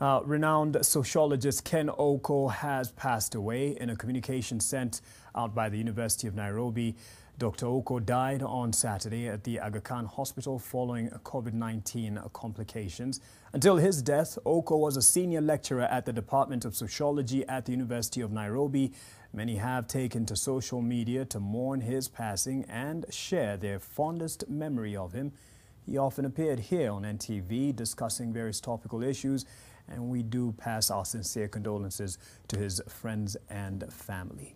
Renowned sociologist Ken Ouko has passed away. In a communication sent out by the University of Nairobi, Dr. Ouko died on Saturday at the Aga Khan Hospital following COVID-19 complications. Until his death, Ouko was a senior lecturer at the Department of Sociology at the University of Nairobi. Many have taken to social media to mourn his passing and share their fondest memory of him. He often appeared here on NTV discussing various topical issues, and we do pass our sincere condolences to his friends and family.